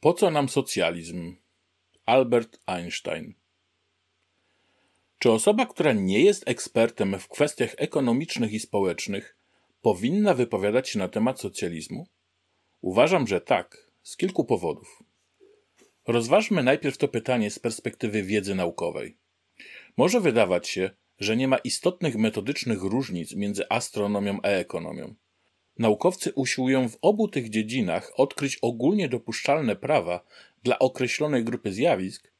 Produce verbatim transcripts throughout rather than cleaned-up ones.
Po co nam socjalizm? Albert Einstein. Czy osoba, która nie jest ekspertem w kwestiach ekonomicznych i społecznych, powinna wypowiadać się na temat socjalizmu? Uważam, że tak, z kilku powodów. Rozważmy najpierw to pytanie z perspektywy wiedzy naukowej. Może wydawać się, że nie ma istotnych metodycznych różnic między astronomią a ekonomią. Naukowcy usiłują w obu tych dziedzinach odkryć ogólnie dopuszczalne prawa dla określonej grupy zjawisk,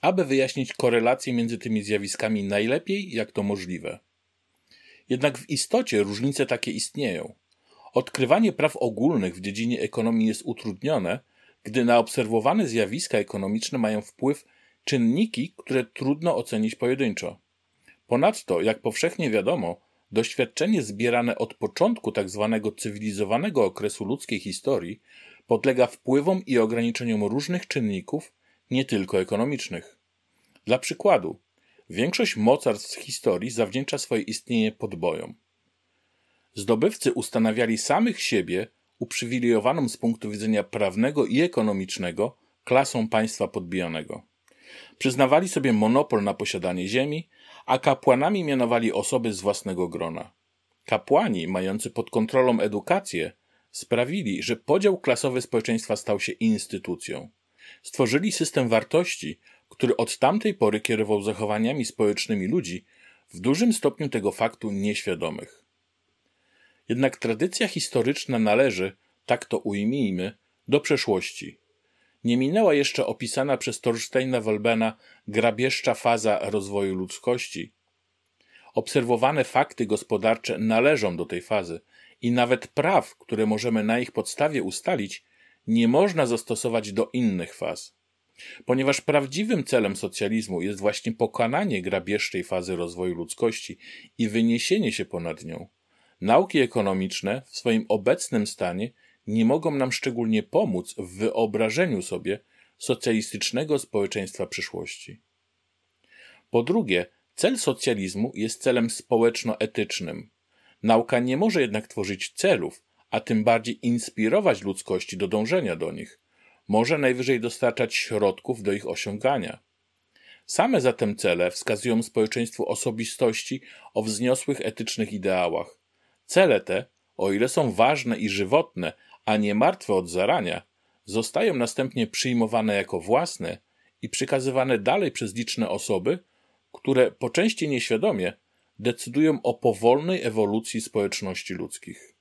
aby wyjaśnić korelacje między tymi zjawiskami najlepiej, jak to możliwe. Jednak w istocie różnice takie istnieją. Odkrywanie praw ogólnych w dziedzinie ekonomii jest utrudnione, gdy na obserwowane zjawiska ekonomiczne mają wpływ czynniki, które trudno ocenić pojedynczo. Ponadto, jak powszechnie wiadomo, doświadczenie zbierane od początku tzw. cywilizowanego okresu ludzkiej historii podlega wpływom i ograniczeniom różnych czynników, nie tylko ekonomicznych. Dla przykładu, większość mocarstw historii zawdzięcza swoje istnienie podbojom. Zdobywcy ustanawiali samych siebie uprzywilejowaną z punktu widzenia prawnego i ekonomicznego klasą państwa podbijanego. Przyznawali sobie monopol na posiadanie ziemi, a kapłanami mianowali osoby z własnego grona. Kapłani, mający pod kontrolą edukację, sprawili, że podział klasowy społeczeństwa stał się instytucją. Stworzyli system wartości, który od tamtej pory kierował zachowaniami społecznymi ludzi, w dużym stopniu tego faktu nieświadomych. Jednak tradycja historyczna należy, tak to ujmijmy, do przeszłości. Nie minęła jeszcze opisana przez Torsteina Wolbena grabieżcza faza rozwoju ludzkości. Obserwowane fakty gospodarcze należą do tej fazy i nawet praw, które możemy na ich podstawie ustalić, nie można zastosować do innych faz. Ponieważ prawdziwym celem socjalizmu jest właśnie pokonanie grabieżczej fazy rozwoju ludzkości i wyniesienie się ponad nią, nauki ekonomiczne w swoim obecnym stanie nie mogą nam szczególnie pomóc w wyobrażeniu sobie socjalistycznego społeczeństwa przyszłości. Po drugie, cel socjalizmu jest celem społeczno-etycznym. Nauka nie może jednak tworzyć celów, a tym bardziej inspirować ludzkości do dążenia do nich. Może najwyżej dostarczać środków do ich osiągania. Same zatem cele wskazują społeczeństwu osobistości o wzniosłych etycznych ideałach. Cele te, o ile są ważne i żywotne, a nie martwe od zarania, zostają następnie przyjmowane jako własne i przekazywane dalej przez liczne osoby, które, po części nieświadomie, decydują o powolnej ewolucji społeczności ludzkich.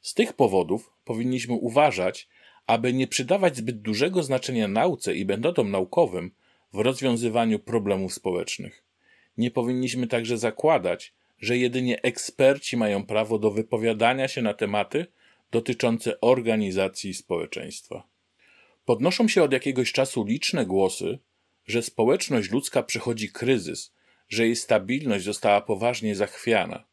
Z tych powodów powinniśmy uważać, aby nie przydawać zbyt dużego znaczenia nauce i metodom naukowym w rozwiązywaniu problemów społecznych. Nie powinniśmy także zakładać, że jedynie eksperci mają prawo do wypowiadania się na tematy dotyczące organizacji społeczeństwa. Podnoszą się od jakiegoś czasu liczne głosy, że społeczność ludzka przechodzi kryzys, że jej stabilność została poważnie zachwiana.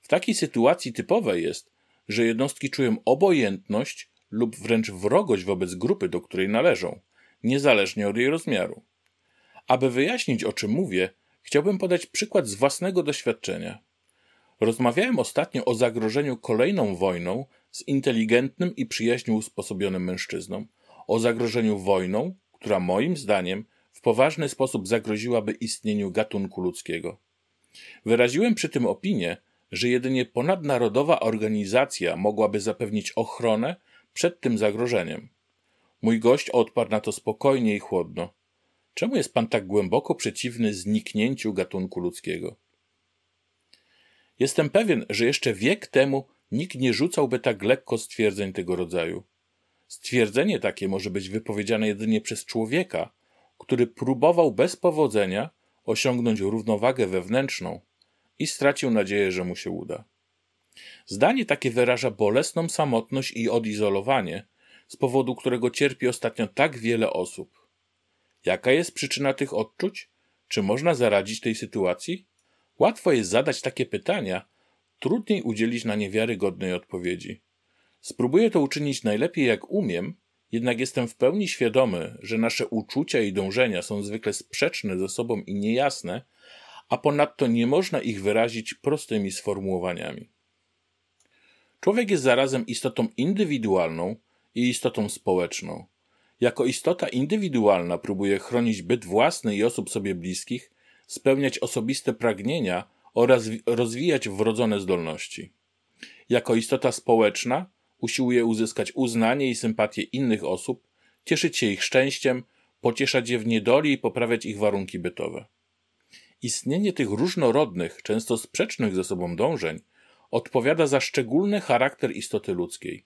W takiej sytuacji typowe jest, że jednostki czują obojętność lub wręcz wrogość wobec grupy, do której należą, niezależnie od jej rozmiaru. Aby wyjaśnić, o czym mówię, chciałbym podać przykład z własnego doświadczenia. Rozmawiałem ostatnio o zagrożeniu kolejną wojną z inteligentnym i przyjaźnie usposobionym mężczyzną, o zagrożeniu wojną, która moim zdaniem w poważny sposób zagroziłaby istnieniu gatunku ludzkiego. Wyraziłem przy tym opinię, że jedynie ponadnarodowa organizacja mogłaby zapewnić ochronę przed tym zagrożeniem. Mój gość odparł na to spokojnie i chłodno. Czemu jest pan tak głęboko przeciwny zniknięciu gatunku ludzkiego? Jestem pewien, że jeszcze wiek temu nikt nie rzucałby tak lekko stwierdzeń tego rodzaju. Stwierdzenie takie może być wypowiedziane jedynie przez człowieka, który próbował bez powodzenia osiągnąć równowagę wewnętrzną i stracił nadzieję, że mu się uda. Zdanie takie wyraża bolesną samotność i odizolowanie, z powodu którego cierpi ostatnio tak wiele osób. Jaka jest przyczyna tych odczuć? Czy można zaradzić tej sytuacji? Łatwo jest zadać takie pytania, trudniej udzielić na nie wiarygodnej odpowiedzi. Spróbuję to uczynić najlepiej jak umiem, jednak jestem w pełni świadomy, że nasze uczucia i dążenia są zwykle sprzeczne ze sobą i niejasne, a ponadto nie można ich wyrazić prostymi sformułowaniami. Człowiek jest zarazem istotą indywidualną i istotą społeczną. jako istota indywidualna próbuje chronić byt własny i osób sobie bliskich, spełniać osobiste pragnienia oraz rozwijać wrodzone zdolności. Jako istota społeczna usiłuje uzyskać uznanie i sympatię innych osób, cieszyć się ich szczęściem, pocieszać je w niedoli i poprawiać ich warunki bytowe. Istnienie tych różnorodnych, często sprzecznych ze sobą dążeń odpowiada za szczególny charakter istoty ludzkiej.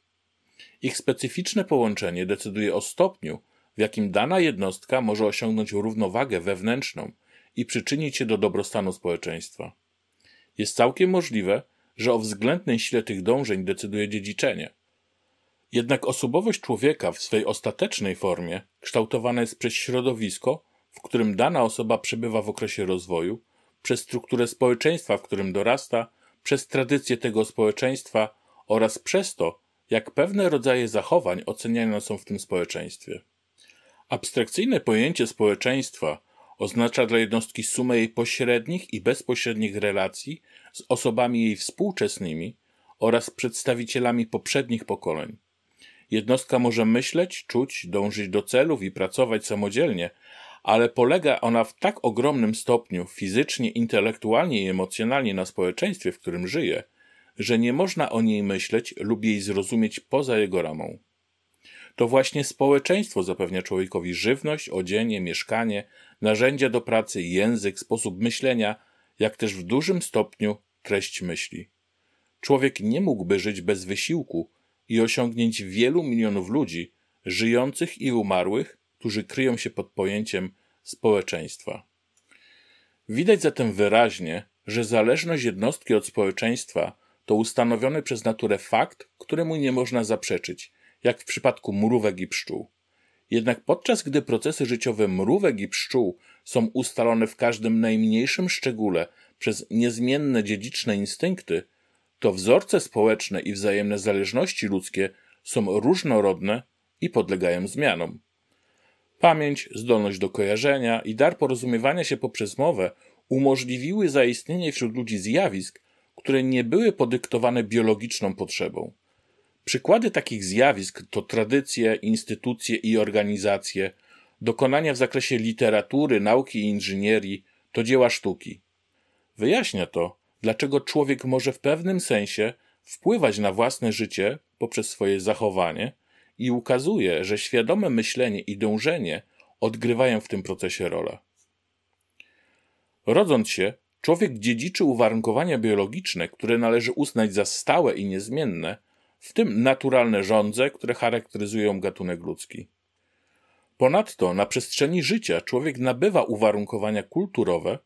Ich specyficzne połączenie decyduje o stopniu, w jakim dana jednostka może osiągnąć równowagę wewnętrzną i przyczynić się do dobrostanu społeczeństwa. Jest całkiem możliwe, że o względnej sile tych dążeń decyduje dziedziczenie. Jednak osobowość człowieka w swej ostatecznej formie kształtowana jest przez środowisko, w którym dana osoba przebywa w okresie rozwoju, przez strukturę społeczeństwa, w którym dorasta, przez tradycje tego społeczeństwa oraz przez to, jak pewne rodzaje zachowań oceniane są w tym społeczeństwie. Abstrakcyjne pojęcie społeczeństwa oznacza dla jednostki sumę jej pośrednich i bezpośrednich relacji z osobami jej współczesnymi oraz przedstawicielami poprzednich pokoleń. Jednostka może myśleć, czuć, dążyć do celów i pracować samodzielnie, ale polega ona w tak ogromnym stopniu fizycznie, intelektualnie i emocjonalnie na społeczeństwie, w którym żyje, że nie można o niej myśleć lub jej zrozumieć poza jego ramą. To właśnie społeczeństwo zapewnia człowiekowi żywność, odzienie, mieszkanie, narzędzia do pracy, język, sposób myślenia, jak też w dużym stopniu treść myśli. Człowiek nie mógłby żyć bez wysiłku i osiągnięć wielu milionów ludzi, żyjących i umarłych, którzy kryją się pod pojęciem społeczeństwa. Widać zatem wyraźnie, że zależność jednostki od społeczeństwa to ustanowiony przez naturę fakt, któremu nie można zaprzeczyć, jak w przypadku mrówek i pszczół. Jednak podczas gdy procesy życiowe mrówek i pszczół są ustalone w każdym najmniejszym szczególe przez niezmienne dziedziczne instynkty, to wzorce społeczne i wzajemne zależności ludzkie są różnorodne i podlegają zmianom. Pamięć, zdolność do kojarzenia i dar porozumiewania się poprzez mowę umożliwiły zaistnienie wśród ludzi zjawisk, które nie były podyktowane biologiczną potrzebą. Przykłady takich zjawisk to tradycje, instytucje i organizacje, dokonania w zakresie literatury, nauki i inżynierii, to dzieła sztuki. Wyjaśnia to, dlaczego człowiek może w pewnym sensie wpływać na własne życie poprzez swoje zachowanie i ukazuje, że świadome myślenie i dążenie odgrywają w tym procesie rolę. Rodząc się, człowiek dziedziczy uwarunkowania biologiczne, które należy uznać za stałe i niezmienne, w tym naturalne żądze, które charakteryzują gatunek ludzki. Ponadto na przestrzeni życia człowiek nabywa uwarunkowania kulturowe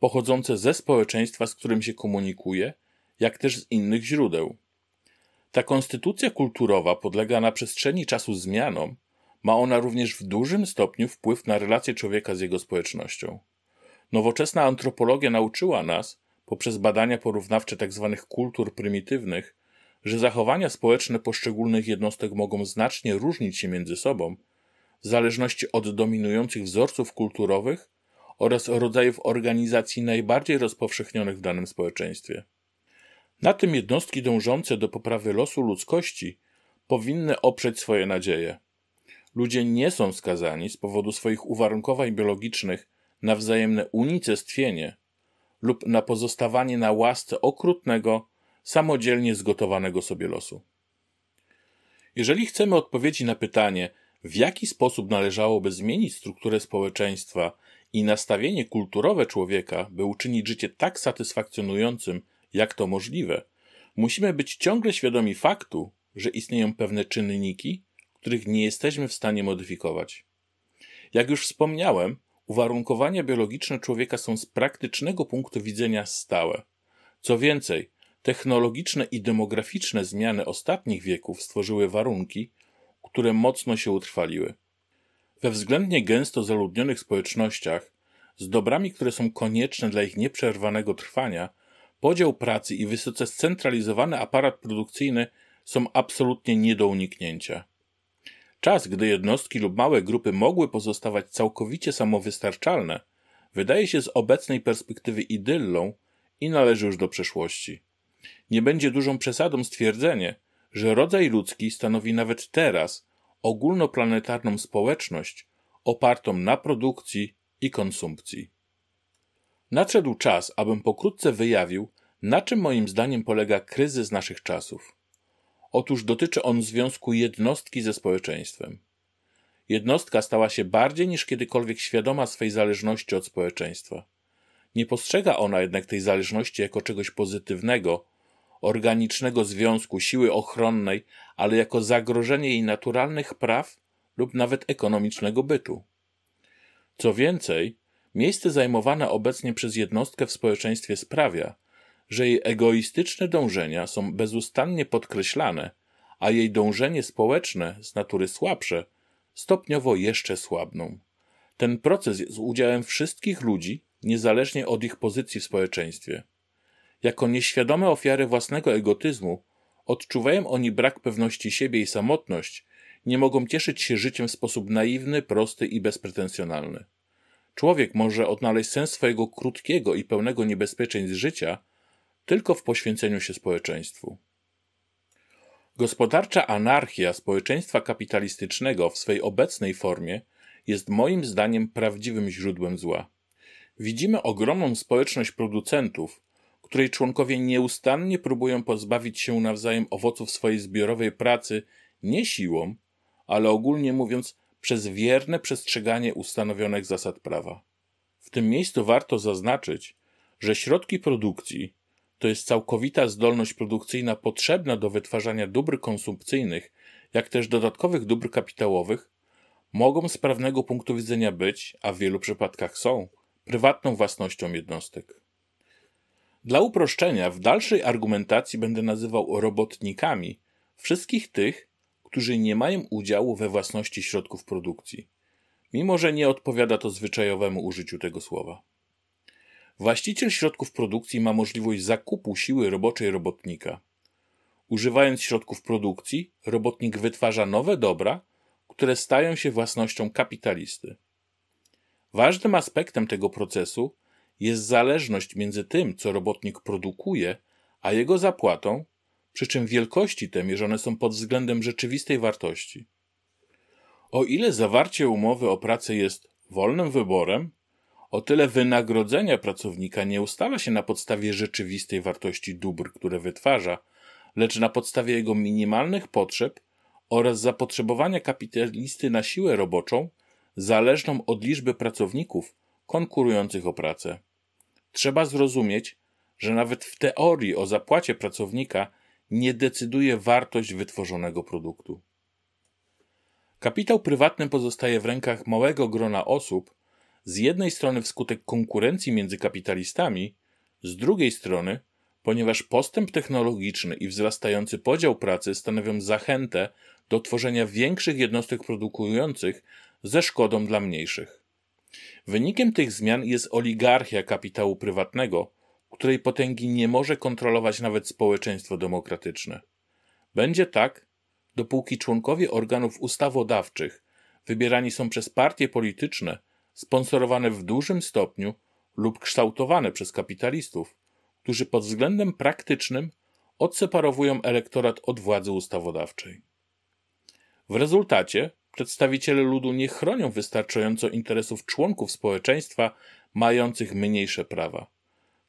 pochodzące ze społeczeństwa, z którym się komunikuje, jak też z innych źródeł. Ta konstytucja kulturowa podlega na przestrzeni czasu zmianom, ma ona również w dużym stopniu wpływ na relacje człowieka z jego społecznością. Nowoczesna antropologia nauczyła nas, poprzez badania porównawcze tzw. kultur prymitywnych, że zachowania społeczne poszczególnych jednostek mogą znacznie różnić się między sobą w zależności od dominujących wzorców kulturowych oraz rodzajów organizacji najbardziej rozpowszechnionych w danym społeczeństwie. Na tym jednostki dążące do poprawy losu ludzkości powinny oprzeć swoje nadzieje. Ludzie nie są skazani z powodu swoich uwarunkowań biologicznych na wzajemne unicestwienie lub na pozostawanie na łasce okrutnego, samodzielnie zgotowanego sobie losu. Jeżeli chcemy odpowiedzi na pytanie, w jaki sposób należałoby zmienić strukturę społeczeństwa i nastawienie kulturowe człowieka, by uczynić życie tak satysfakcjonującym, jak to możliwe, musimy być ciągle świadomi faktu, że istnieją pewne czynniki, których nie jesteśmy w stanie modyfikować. Jak już wspomniałem, uwarunkowania biologiczne człowieka są z praktycznego punktu widzenia stałe. Co więcej, technologiczne i demograficzne zmiany ostatnich wieków stworzyły warunki, które mocno się utrwaliły. We względnie gęsto zaludnionych społecznościach, z dobrami, które są konieczne dla ich nieprzerwanego trwania, podział pracy i wysoce scentralizowany aparat produkcyjny są absolutnie nie do uniknięcia. Czas, gdy jednostki lub małe grupy mogły pozostawać całkowicie samowystarczalne, wydaje się z obecnej perspektywy idyllą i należy już do przeszłości. Nie będzie dużą przesadą stwierdzenie, że rodzaj ludzki stanowi nawet teraz ogólnoplanetarną społeczność opartą na produkcji i konsumpcji. Nadszedł czas, abym pokrótce wyjawił, na czym moim zdaniem polega kryzys naszych czasów. Otóż dotyczy on związku jednostki ze społeczeństwem. Jednostka stała się bardziej niż kiedykolwiek świadoma swej zależności od społeczeństwa. Nie postrzega ona jednak tej zależności jako czegoś pozytywnego, organicznego związku, siły ochronnej, ale jako zagrożenie jej naturalnych praw lub nawet ekonomicznego bytu. Co więcej, miejsce zajmowane obecnie przez jednostkę w społeczeństwie sprawia, że jej egoistyczne dążenia są bezustannie podkreślane, a jej dążenie społeczne, z natury słabsze, stopniowo jeszcze słabną. Ten proces jest udziałem wszystkich ludzi, niezależnie od ich pozycji w społeczeństwie. Jako nieświadome ofiary własnego egotyzmu odczuwają oni brak pewności siebie i samotność, nie mogą cieszyć się życiem w sposób naiwny, prosty i bezpretensjonalny. Człowiek może odnaleźć sens swojego krótkiego i pełnego niebezpieczeństw życia tylko w poświęceniu się społeczeństwu. Gospodarcza anarchia społeczeństwa kapitalistycznego w swej obecnej formie jest moim zdaniem prawdziwym źródłem zła. Widzimy ogromną społeczność producentów, której członkowie nieustannie próbują pozbawić się nawzajem owoców swojej zbiorowej pracy nie siłą, ale ogólnie mówiąc przez wierne przestrzeganie ustanowionych zasad prawa. W tym miejscu warto zaznaczyć, że środki produkcji, to jest całkowita zdolność produkcyjna potrzebna do wytwarzania dóbr konsumpcyjnych, jak też dodatkowych dóbr kapitałowych, mogą z prawnego punktu widzenia być, a w wielu przypadkach są, prywatną własnością jednostek. Dla uproszczenia w dalszej argumentacji będę nazywał robotnikami wszystkich tych, którzy nie mają udziału we własności środków produkcji, mimo że nie odpowiada to zwyczajowemu użyciu tego słowa. Właściciel środków produkcji ma możliwość zakupu siły roboczej robotnika. Używając środków produkcji, robotnik wytwarza nowe dobra, które stają się własnością kapitalisty. Ważnym aspektem tego procesu jest zależność między tym, co robotnik produkuje, a jego zapłatą, przy czym wielkości te mierzone są pod względem rzeczywistej wartości. O ile zawarcie umowy o pracę jest wolnym wyborem, o tyle wynagrodzenia pracownika nie ustala się na podstawie rzeczywistej wartości dóbr, które wytwarza, lecz na podstawie jego minimalnych potrzeb oraz zapotrzebowania kapitalisty na siłę roboczą, zależną od liczby pracowników konkurujących o pracę. Trzeba zrozumieć, że nawet w teorii o zapłacie pracownika nie decyduje wartość wytworzonego produktu. Kapitał prywatny pozostaje w rękach małego grona osób, z jednej strony wskutek konkurencji między kapitalistami, z drugiej strony, ponieważ postęp technologiczny i wzrastający podział pracy stanowią zachętę do tworzenia większych jednostek produkujących ze szkodą dla mniejszych. Wynikiem tych zmian jest oligarchia kapitału prywatnego, której potęgi nie może kontrolować nawet społeczeństwo demokratyczne. Będzie tak, dopóki członkowie organów ustawodawczych wybierani są przez partie polityczne, sponsorowane w dużym stopniu lub kształtowane przez kapitalistów, którzy pod względem praktycznym odseparowują elektorat od władzy ustawodawczej. W rezultacie przedstawiciele ludu nie chronią wystarczająco interesów członków społeczeństwa mających mniejsze prawa.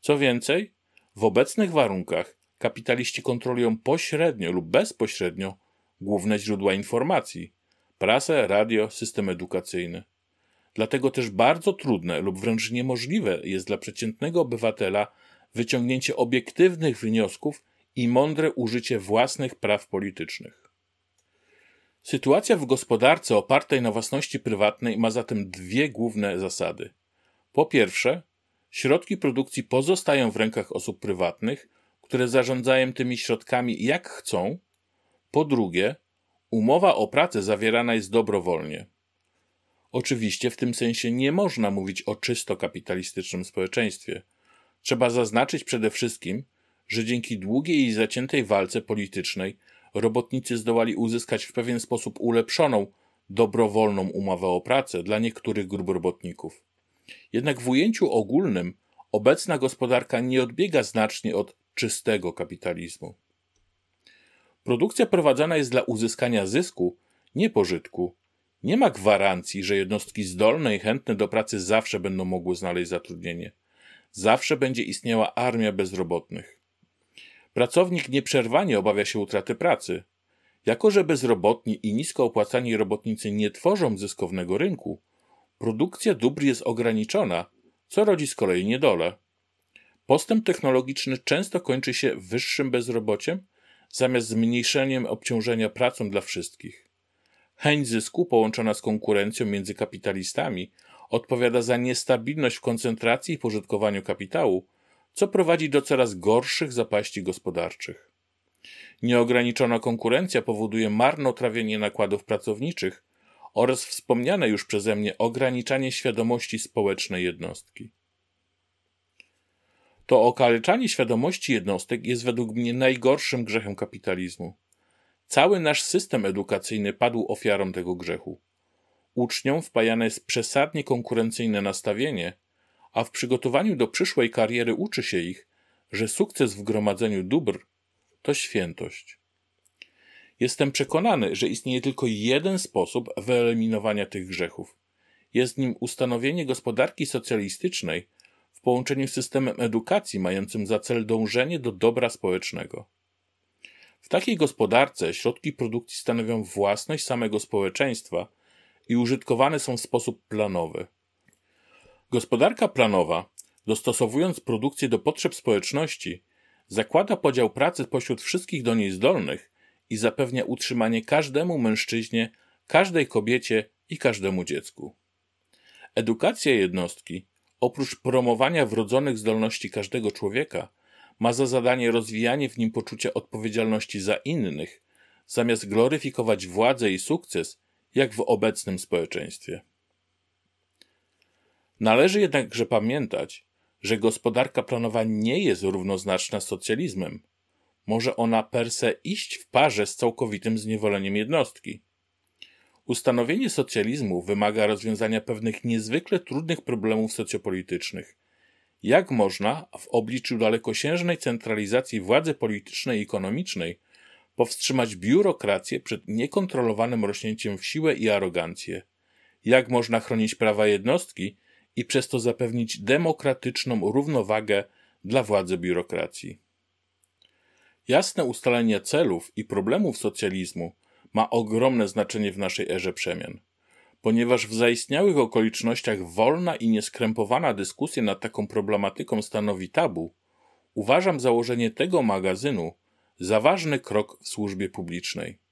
Co więcej, w obecnych warunkach kapitaliści kontrolują pośrednio lub bezpośrednio główne źródła informacji – prasę, radio, system edukacyjny. Dlatego też bardzo trudne lub wręcz niemożliwe jest dla przeciętnego obywatela wyciągnięcie obiektywnych wniosków i mądre użycie własnych praw politycznych. Sytuacja w gospodarce opartej na własności prywatnej ma zatem dwie główne zasady. Po pierwsze, środki produkcji pozostają w rękach osób prywatnych, które zarządzają tymi środkami jak chcą. Po drugie, umowa o pracę zawierana jest dobrowolnie. Oczywiście w tym sensie nie można mówić o czysto kapitalistycznym społeczeństwie. Trzeba zaznaczyć przede wszystkim, że dzięki długiej i zaciętej walce politycznej robotnicy zdołali uzyskać w pewien sposób ulepszoną, dobrowolną umowę o pracę dla niektórych grup robotników. Jednak w ujęciu ogólnym obecna gospodarka nie odbiega znacznie od czystego kapitalizmu. Produkcja prowadzona jest dla uzyskania zysku, nie pożytku. Nie ma gwarancji, że jednostki zdolne i chętne do pracy zawsze będą mogły znaleźć zatrudnienie. Zawsze będzie istniała armia bezrobotnych. Pracownik nieprzerwanie obawia się utraty pracy. Jako że bezrobotni i nisko opłacani robotnicy nie tworzą zyskownego rynku, produkcja dóbr jest ograniczona, co rodzi z kolei niedolę. Postęp technologiczny często kończy się wyższym bezrobociem zamiast zmniejszeniem obciążenia pracą dla wszystkich. Chęć zysku połączona z konkurencją między kapitalistami odpowiada za niestabilność w koncentracji i pożytkowaniu kapitału, co prowadzi do coraz gorszych zapaści gospodarczych. Nieograniczona konkurencja powoduje marnotrawienie nakładów pracowniczych oraz wspomniane już przeze mnie ograniczanie świadomości społecznej jednostki. To okaleczanie świadomości jednostek jest według mnie najgorszym grzechem kapitalizmu. Cały nasz system edukacyjny padł ofiarą tego grzechu. Uczniom wpajane jest przesadnie konkurencyjne nastawienie, a w przygotowaniu do przyszłej kariery uczy się ich, że sukces w gromadzeniu dóbr to świętość. Jestem przekonany, że istnieje tylko jeden sposób wyeliminowania tych grzechów. Jest nim ustanowienie gospodarki socjalistycznej w połączeniu z systemem edukacji mającym za cel dążenie do dobra społecznego. W takiej gospodarce środki produkcji stanowią własność samego społeczeństwa i użytkowane są w sposób planowy. Gospodarka planowa, dostosowując produkcję do potrzeb społeczności, zakłada podział pracy pośród wszystkich do niej zdolnych i zapewnia utrzymanie każdemu mężczyźnie, każdej kobiecie i każdemu dziecku. Edukacja jednostki, oprócz promowania wrodzonych zdolności każdego człowieka, ma za zadanie rozwijanie w nim poczucia odpowiedzialności za innych, zamiast gloryfikować władzę i sukces, jak w obecnym społeczeństwie. Należy jednakże pamiętać, że gospodarka planowa nie jest równoznaczna z socjalizmem. Może ona per se iść w parze z całkowitym zniewoleniem jednostki. Ustanowienie socjalizmu wymaga rozwiązania pewnych niezwykle trudnych problemów socjopolitycznych. Jak można, w obliczu dalekosiężnej centralizacji władzy politycznej i ekonomicznej, powstrzymać biurokrację przed niekontrolowanym rośnięciem w siłę i arogancję? Jak można chronić prawa jednostki i przez to zapewnić demokratyczną równowagę dla władzy biurokracji? Jasne ustalenie celów i problemów socjalizmu ma ogromne znaczenie w naszej erze przemian. Ponieważ w zaistniałych okolicznościach wolna i nieskrępowana dyskusja nad taką problematyką stanowi tabu, uważam założenie tego magazynu za ważny krok w służbie publicznej.